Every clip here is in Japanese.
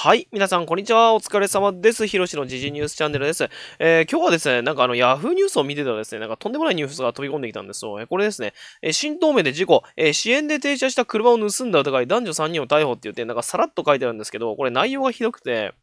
はい。皆さん、こんにちは。お疲れ様です。ひろしの時事ニュースチャンネルです。今日はですね、ヤフーニュースを見てたらですね、とんでもないニュースが飛び込んできたんですよ。これですね、新東名で事故、支援で停車した車を盗んだ疑い、男女3人を逮捕って言って、さらっと書いてあるんですけど、これ内容がひどくて、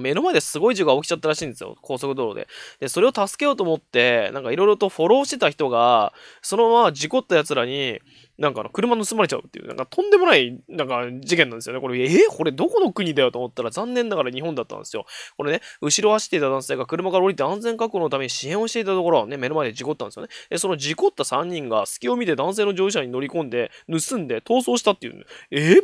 目の前ですごい事故が起きちゃったらしいんですよ。高速道路で。で、それを助けようと思って、いろいろとフォローしてた人が、そのまま事故った奴らに、車盗まれちゃうっていう、とんでもない、事件なんですよね。これ、これどこの国だよと思ったら、残念ながら日本だったんですよ。これね、後ろ走っていた男性が車から降りて安全確保のために支援をしていたところ、ね、目の前で事故ったんですよね。で、その事故った3人が、隙を見て男性の乗用車に乗り込んで、盗んで逃走したっていう、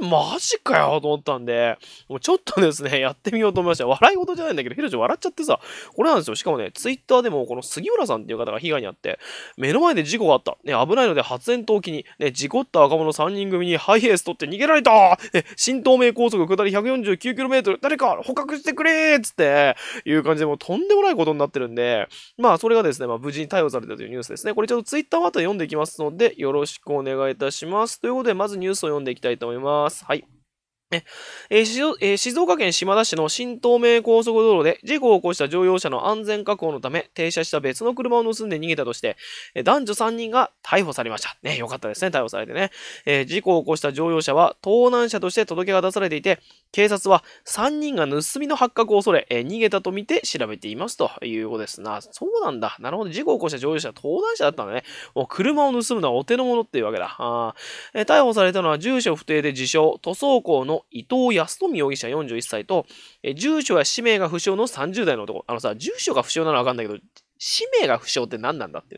マジかよと思ったんで、もうちょっとですね、やってみようと思いました。笑い事じゃないんだけど、ひろし笑っちゃってさ、これなんですよ。しかもね、ツイッターでも、この杉浦さんっていう方が被害に遭って、目の前で事故があった。ね、危ないので発煙筒を機に、ね、事故った若者3人組にハイエース取って逃げられた、ね、新東名高速下り 149km、誰か捕獲してくれーっつって、いう感じでもうとんでもないことになってるんで、それがですね、無事に逮捕されたというニュースですね。これちょっとツイッターまた読んでいきますので、よろしくお願いいたします。ということで、まずニュースを読んでいきたいと思います。はい。静岡県島田市の新東名高速道路で事故を起こした乗用車の安全確保のため停車した別の車を盗んで逃げたとして男女3人が逮捕されました。ね、よかったですね、逮捕されてね。事故を起こした乗用車は盗難車として届けが出されていて、警察は3人が盗みの発覚を恐れ、逃げたとみて調べていますということですな。そうなんだ。なるほど。事故を起こした乗用車は盗難車だったんだね。もう車を盗むのはお手の物っていうわけだ。逮捕されたのは住所不定で自称、塗装工の伊藤康富容疑者41歳と、住所や氏名が不詳の30代の男。住所が不詳なのはわかんないけど、氏名が不詳って何なんだって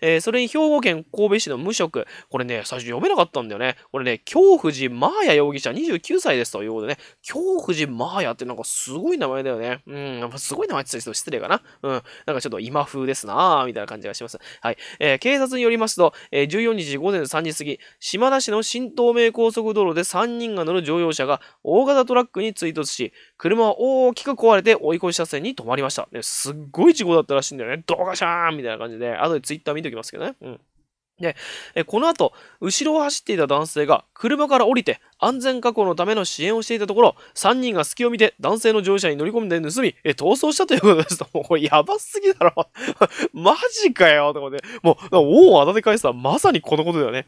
ね。それに兵庫県神戸市の無職。これね、最初読めなかったんだよね。これね、京藤真也容疑者29歳ですということでね。京藤真也ってすごい名前だよね。すごい名前って言った人失礼かな。ちょっと今風ですなぁ、みたいな感じがします。はい。警察によりますと、14日午前3時過ぎ、島田市の新東名高速道路で3人が乗る乗用車が大型トラックに追突し、車は大きく壊れて追い越し車線に止まりました。ね、すっごい事故だったらしいんだよね。ドガシャーンみたいな感じで、後でツイッター見ておきますけどね。で、この後、後ろを走っていた男性が車から降りて安全確保のための支援をしていたところ、3人が隙を見て男性の乗車に乗り込んで盗み、逃走したということですと、もうこれやばすぎだろ。マジかよとかで、もう、王をあだで返すのはまさにこのことだよね。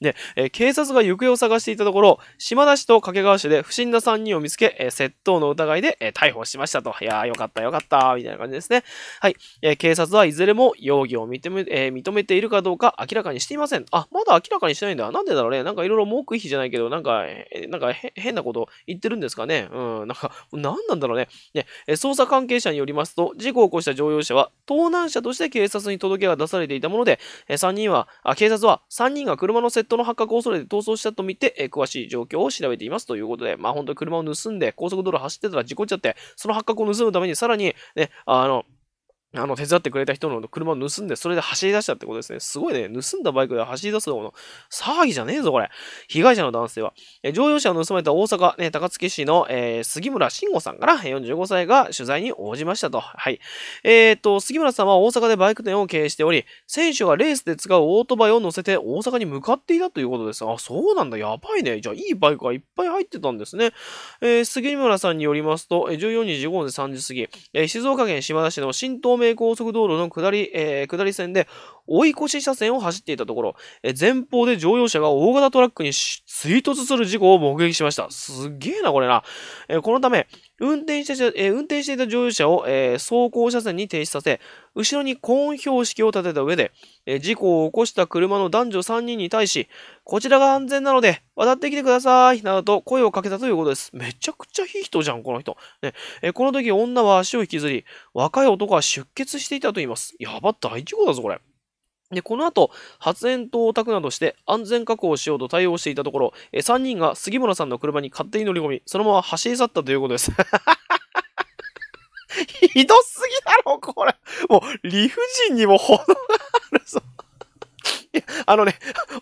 で、警察が行方を探していたところ、島田市と掛川市で不審な3人を見つけ、窃盗の疑いで逮捕しましたと。いやー、よかったよかった、みたいな感じですね。はい。警察はいずれも容疑を認めているかどうか明らかにしていません。あ、まだ明らかにしてないんだ。なんでだろうね。いろいろ黙秘じゃないけど、変なこと言ってるんですかね。何なんだろうね。捜査関係者によりますと、事故を起こした乗用車は、盗難車として警察に届けが出されていたもので、警察は3人が車の窃盗の発覚を恐れて逃走したとみて、詳しい状況を調べていますということで、本当に車を盗んで、高速道路走ってたら事故っちゃって、その発覚を盗むために、さらに、ね、手伝ってくれた人の車を盗んで、それで走り出したってことですね。すごいね。盗んだバイクで走り出すとこの騒ぎじゃねえぞ、これ。被害者の男性は、乗用車を盗まれた大阪、高槻市の、杉村慎吾さんから45歳が取材に応じましたと。はい。杉村さんは大阪でバイク店を経営しており、選手がレースで使うオートバイを乗せて大阪に向かっていたということです。あ、そうなんだ。やばいね。じゃあ、いいバイクがいっぱい入ってたんですね。杉村さんによりますと、14日午前3時過ぎ、静岡県島田市の新東名高速道路の下り線で追い越し車線を走っていたところ、前方で乗用車が大型トラックに追突する事故を目撃しました。すげえな、これな。このため、運転していた乗用車を、走行車線に停止させ、後ろにコーン標識を立てた上で、事故を起こした車の男女3人に対し、こちらが安全なので、渡ってきてくださいなどと声をかけたということです。めちゃくちゃいい人じゃん、この人。ね、この時、女は足を引きずり、若い男は出血していたと言います。やば、大事故だぞ、これ。で、この後、発煙筒を焚くなどして安全確保をしようと対応していたところ、3人が杉村さんの車に勝手に乗り込み、そのまま走り去ったということです。ひどすぎだろ、これ。もう、理不尽にも程があるぞ。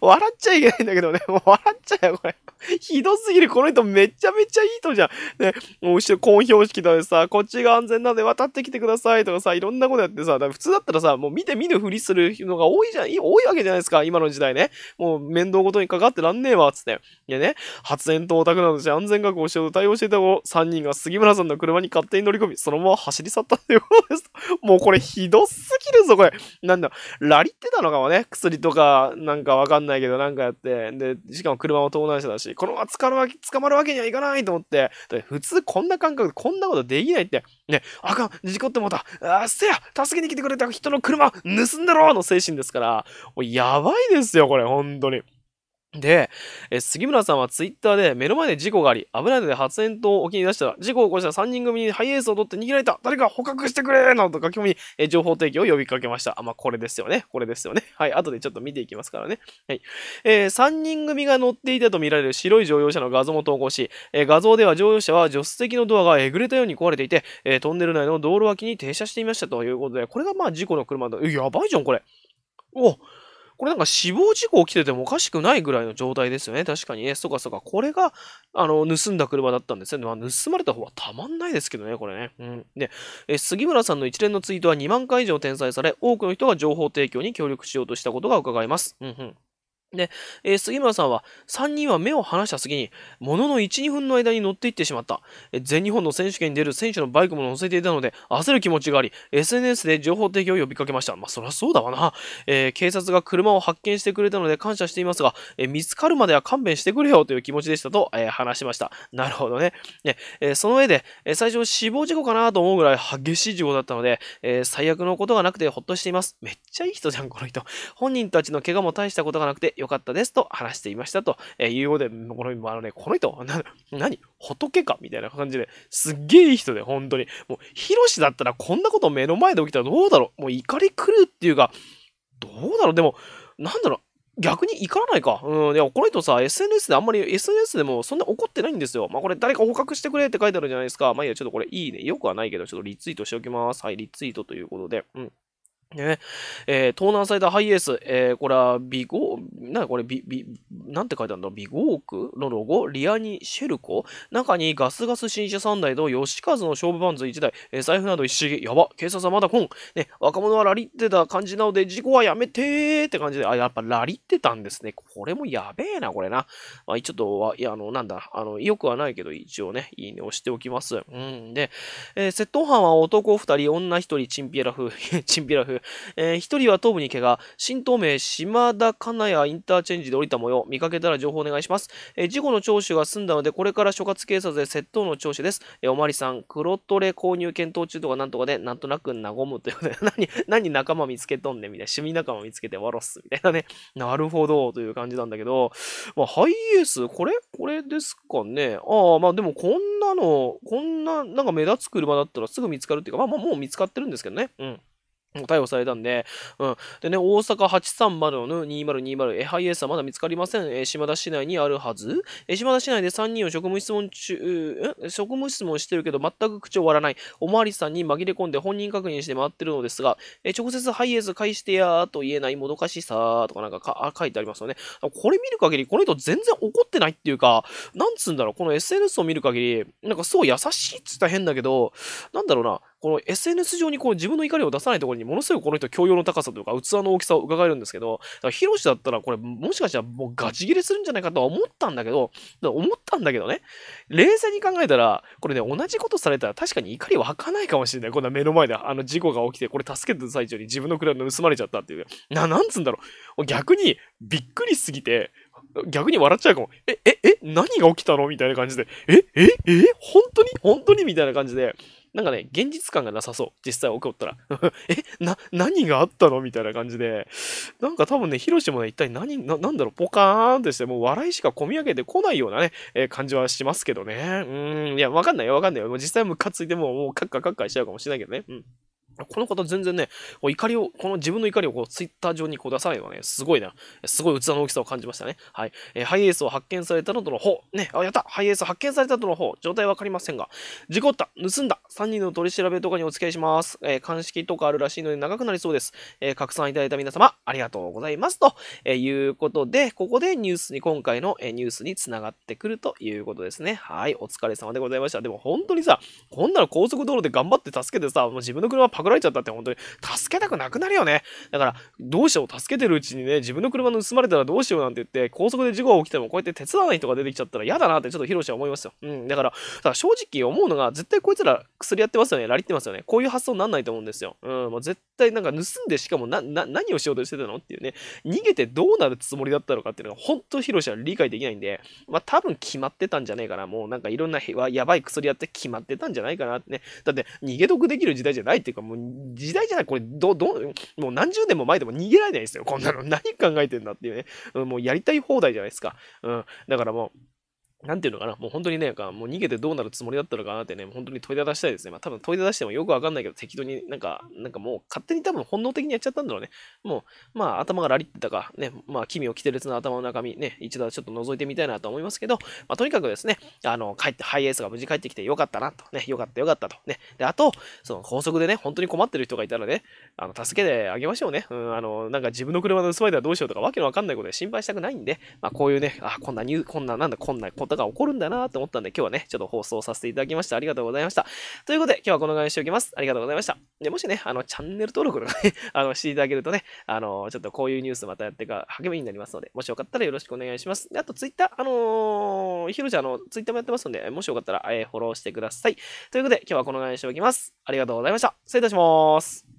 笑っちゃいけないんだけどね、もう笑っちゃうよ、これ。ひどすぎる。この人めちゃめちゃいい人じゃん。ね、もう後ろコーン標識だでさ、こっちが安全なので渡ってきてくださいとかさ、いろんなことやってさ、普通だったらさ、もう見て見ぬふりするのが多いわけじゃないですか、今の時代ね。もう面倒ごとにかかってらんねえわ、つって。いやね、発煙筒オタクなどして安全確保して対応していた後、3人が杉村さんの車に勝手に乗り込み、そのまま走り去ったということです。もうこれひどすぎるぞ、これ。なんだ、ラリってたのかもね。薬とか、なんかわかんないけど、なんかやって。で、しかも車も盗難車だし、このまま捕まるわけにはいかないと思って、普通こんな感覚でこんなことできないって、ね、あかん、事故ってもうた、あ、せや、助けに来てくれた人の車盗んだろの精神ですから、もうやばいですよ、これ、本当に。で、杉村さんはツイッターで目の前で事故があり、危ないので発煙筒を沖に出したら、事故を起こした3人組にハイエースを取って逃げられた、誰か捕獲してくれなどと書き込みに情報提供を呼びかけました。あ、まあ、これですよね。これですよね。はい。後でちょっと見ていきますからね。はい。3人組が乗っていたとみられる白い乗用車の画像も投稿し、画像では乗用車は助手席のドアがえぐれたように壊れていて、トンネル内の道路脇に停車していましたということで、これがまあ事故の車だ。やばいじゃん、これ。おこれなんか死亡事故起きててもおかしくないぐらいの状態ですよね。確かにね。そうかそうか。これが、盗んだ車だったんですね。まあ、盗まれた方はたまんないですけどね、これね。うん。で、杉村さんの一連のツイートは2万回以上転載され、多くの人が情報提供に協力しようとしたことが伺えます。うんうん。で、杉村さんは、3人は目を離した隙に、ものの1、2分の間に乗っていってしまった。全日本の選手権に出る選手のバイクも乗せていたので、焦る気持ちがあり、SNS で情報提供を呼びかけました。まあ、そりゃそうだわな。警察が車を発見してくれたので感謝していますが、見つかるまでは勘弁してくれよという気持ちでしたと、話しました。なるほどね。その上で、最初死亡事故かなと思うぐらい激しい事故だったので、最悪のことがなくてほっとしています。めっちゃいい人じゃん、この人。本人たちの怪我も大したことがなくて、よかったですと話していましたということで、この人、何仏かみたいな感じですっげえいい人で、本当に。もう、ヒロシだったらこんなこと目の前で起きたらどうだろう。もう怒り狂うっていうか、どうだろう。でも、なんだろう。逆に怒らないか。うん。いや、この人さ、SNS でもそんな怒ってないんですよ。まあ、これ誰か捕獲してくれって書いてあるじゃないですか。まあ、いや、ちょっとこれいいね。よくはないけど、ちょっとリツイートしておきます。はい、リツイートということで。うん。ね、盗難されたハイエース、これはビゴー、なんかこれなんて書いてあるんだ、ビゴークのロゴ、リアにシェルコ、中にガス新車3台と吉和の勝負パンツ1台、財布など一式、やば、警察はまだ来ん、ね、若者はラリってた感じなので、事故はやめてーって感じで、あ、やっぱラリってたんですね。これもやべえな、これな。まあ、ちょっと、いや、なんだ、よくはないけど、一応ね、いいねをしておきます。うんで、窃盗犯は男2人、女1人、チンピラ風、チンピラ風。1人は頭部に怪我、新東名島田金谷インターチェンジで降りた模様、見かけたら情報お願いします。事故の聴取が済んだので、これから所轄警察で窃盗の聴取です。おまりさん、黒トレ購入検討中とかなんとかで、なんとなく和むということで、何仲間見つけとんねんみたいな、趣味仲間見つけて笑っすみたいなね、なるほどという感じなんだけど、まあ、ハイエース、これですかね。ああ、まあでもこんな、なんか目立つ車だったらすぐ見つかるっていうか、まあもう見つかってるんですけどね。うん。逮捕されたんで、うん。でね、大阪830-2020、ハイエースはまだ見つかりません。島田市内にあるはず。島田市内で3人を職務質問してるけど、全く口を割らない。おまわりさんに紛れ込んで本人確認して回ってるのですが、直接ハイエース返してやーと言えないもどかしさとかなんか書いてありますよね。これ見る限り、この人全然怒ってないっていうか、なんつうんだろう、この SNS を見る限り、なんかそう優しいって言ったら変だけど、なんだろうな、この SNS 上にこう自分の怒りを出さないところにものすごくこの人教養の高さというか器の大きさを伺えるんですけど、ヒロシだったらこれもしかしたらもうガチ切れするんじゃないかとは思ったんだけどね、冷静に考えたら、これね、同じことされたら確かに怒り湧かないかもしれない。こんな目の前で事故が起きて、これ助けてる最中に自分の車が盗まれちゃったっていう。なんつうんだろう。逆にびっくりしすぎて、逆に笑っちゃうかも。何が起きたのみたいな感じで、本当にみたいな感じで、なんかね、現実感がなさそう。実際起こったら。何があったのみたいな感じで。なんか多分ね、ヒロシもね、一体なんだろう、ポカーンとして、もう笑いしか込み上げてこないようなね、感じはしますけどね。いや、わかんないよ、もう実際ムカついてもうカッカカッカしちゃうかもしれないけどね。うん。この方全然ね、怒りを、この自分の怒りをこうツイッター上にこう出さないのはね、すごいな。すごい器の大きさを感じましたね。はい。ハイエースを発見されたのとの方。ね、あ、やった!ハイエース発見されたとの方。状態わかりませんが。事故った、盗んだ、3人の取り調べとかにお付き合いします。鑑識とかあるらしいので長くなりそうです。拡散いただいた皆様、ありがとうございます。ということで、ここでニュースに、今回のニュースに繋がってくるということですね。はい。お疲れ様でございました。でも本当にさ、こんなの高速道路で頑張って助けてさ、もう自分の車パクられちゃったって本当に助けたくなくなるよね。だからどうしよう、助けてるうちにね、自分の車盗まれたらどうしようなんて言って、高速で事故が起きてもこうやって手伝わない人が出てきちゃったら嫌だなってちょっとヒロシは思いますよ。うん。だから正直思うのが、絶対こいつら薬やってますよね。ラリってますよね。こういう発想になんないと思うんですよ。うん。もう絶対なんか盗んで、しかも何をしようとしてたのっていうね、逃げてどうなるつもりだったのかっていうのが本当ヒロシは理解できないんで、まあ多分決まってたんじゃないかな。もうなんかいろんなやばい薬やって決まってたんじゃないかなってね。だって逃げ得できる時代じゃないっていうか、もう時代じゃない、これもう何十年も前でも逃げられないですよ、こんなの。何考えてんだっていうね、もうやりたい放題じゃないですか。うん、だからもう、なんていうのかな、もう本当にね、もう逃げてどうなるつもりだったのかなってね、本当に問いただしたいですね。まあ多分問いただしてもよくわかんないけど、適当になんかもう勝手に多分本能的にやっちゃったんだろうね。もう、まあ頭がラリってたか、ね、まあ奇妙奇天烈な頭の中身、ね、一度はちょっと覗いてみたいなと思いますけど、まあとにかくですね、帰って、ハイエースが無事帰ってきてよかったなと、ね、よかったと、ね。で、あと、その高速でね、本当に困ってる人がいたらね、助けてあげましょうね。うん、なんか自分の車の盗まれたらどうしようとか、わけのわかんないことで心配したくないんで、まあこういうね、あ、こんなことが起こるんだなと思ったんで、今日はね、ちょっと放送させていただきました。ありがとうございました。ということで、今日はこのぐらいにしておきます。ありがとうございました。で、もしね、チャンネル登録のね、していただけるとね、ちょっとこういうニュースまたやっていく励みになりますので、もしよかったらよろしくお願いします。で、あと、ツイッター、ひろちゃんツイッターもやってますので、もしよかったら、フォローしてください。ということで、今日はこのぐらいにしておきます。ありがとうございました。失礼いたします。